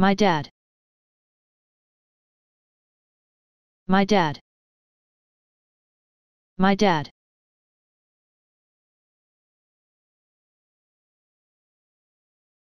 My dad. My dad. My dad.